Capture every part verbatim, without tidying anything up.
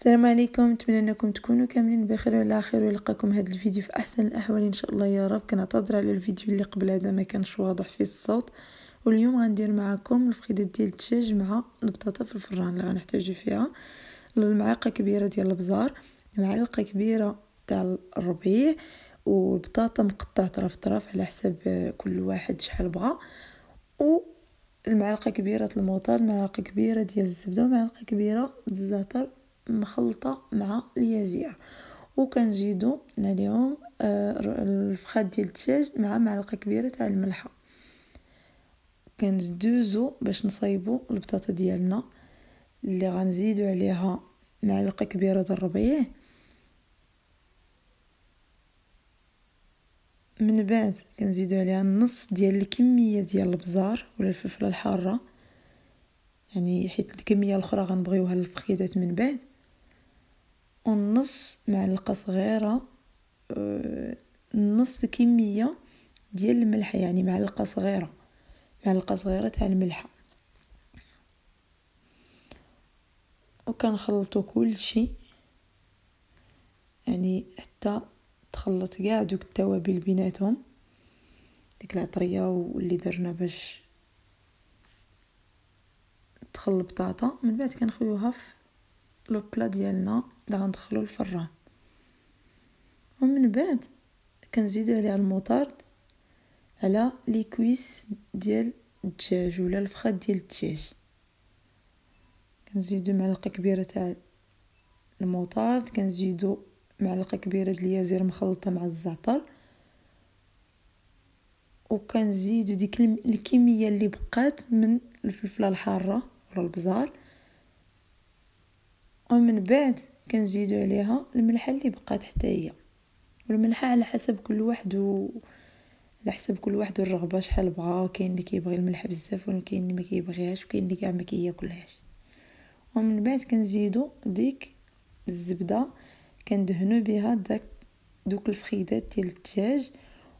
السلام عليكم، نتمنى انكم تكونوا كاملين بخير وعلى خير، ويلقاكم هذا الفيديو في احسن الاحوال ان شاء الله يا رب. كنعتذر على الفيديو اللي قبل هذا ما كانش واضح فيه الصوت، واليوم غندير معكم الفخيدات ديال الدجاج مع البطاطا في الفران. اللي غنحتاجو فيها المعلقه كبيره ديال البزار، معلقه كبيره تاع الربيع، والبطاطا مقطعه طرف طرف على حسب كل واحد شحال بغا، و المعلقه كبيره الموطاد، معلقه كبيره ديال الزبده، ومعلقه كبيره الزعتر مخلطه مع اليازير. وكنزيدوا عليهم الفخاد ديال الدجاج مع معلقه كبيره تاع الملحه. كندوزو باش نصايبوا البطاطا ديالنا اللي غنزيدوا عليها معلقه كبيره د الربيع. من بعد كنزيدوا عليها نص ديال الكميه ديال البزار ولا الفلفله الحاره، يعني حيت الكميه الاخرى غنبغيوها للفخيدات من بعد، ونص معلقه صغيره نص كميه ديال الملح، يعني معلقه صغيره معلقه صغيره تاع الملح. وكنخلطوا كلشي يعني حتى تخلط كاع دوك التوابل بيناتهم، ديك العطريه واللي درنا باش تدخل البطاطا. من بعد كنخويوها في لو بلا ديالنا اللي غندخلو الفران، ومن بعد كنزيدو عليها الموطارد على لي كويس ديال الدجاج ولا الفخاد ديال الدجاج. كنزيدو معلقه كبيره تاع الموطارد، كنزيدو معلقه كبيره ديال اليازير مخلطه مع الزعتر، وكنزيدو ديك الكميه اللي بقات من الفلفله الحاره ولا البزار. ومن بعد كنزيدو عليها الملحه اللي بقات حتى هي، والملحه على حسب كل واحد و... على حسب كل واحد والرغبه شحال بغا. كاين اللي كيبغي الملح بزاف، وكاين اللي ما كيبغيهاش، وكاين اللي كاع ما كياكلهاش. ومن بعد كنزيدو ديك الزبده، كندهنو بها داك دوك الفخيدات ديال الدجاج،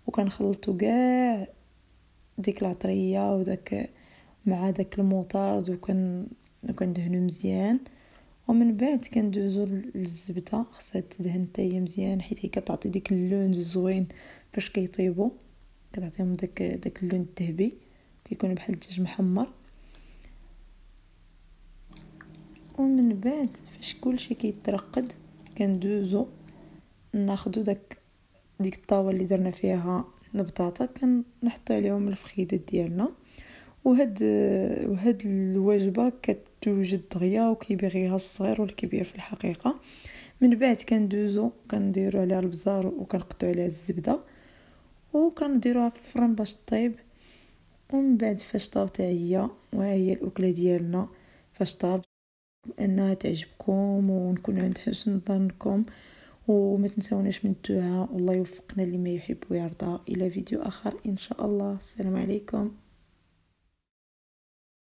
وكنخلطو كاع ديك العطريه وداك مع داك الموطارد، وكن وكندهنو مزيان. ومن بعد كندوزو للزبده، خاصها تدهن حتى هي مزيان، حيت هي كتعطي ديك اللون زوين فاش كيطيبو، كتعطيهم داك داك اللون الذهبي، كيكونوا بحال الدجاج محمر. ومن بعد فاش كلشي كيترقد كندوزو ناخدو داك ديك الطاوله اللي درنا فيها البطاطا، كنحطو عليهم الفخيدات ديالنا. وهاد وهاد الوجبه كتوجد دغيا، وكيبغيها الصغير والكبير في الحقيقه. من بعد كندوزو كنديرو عليها البزار، وكنقطعو عليها الزبده، وكنديروها في الفرن باش طيب. ومن بعد فاش طابت هي، وها هي الاكله ديالنا فاش طابت. انها تعجبكم ونكون عند حسن ظنكم، وما تنسوناش من الدعاء، والله يوفقنا لما يحب ويرضى. الى فيديو اخر ان شاء الله، السلام عليكم.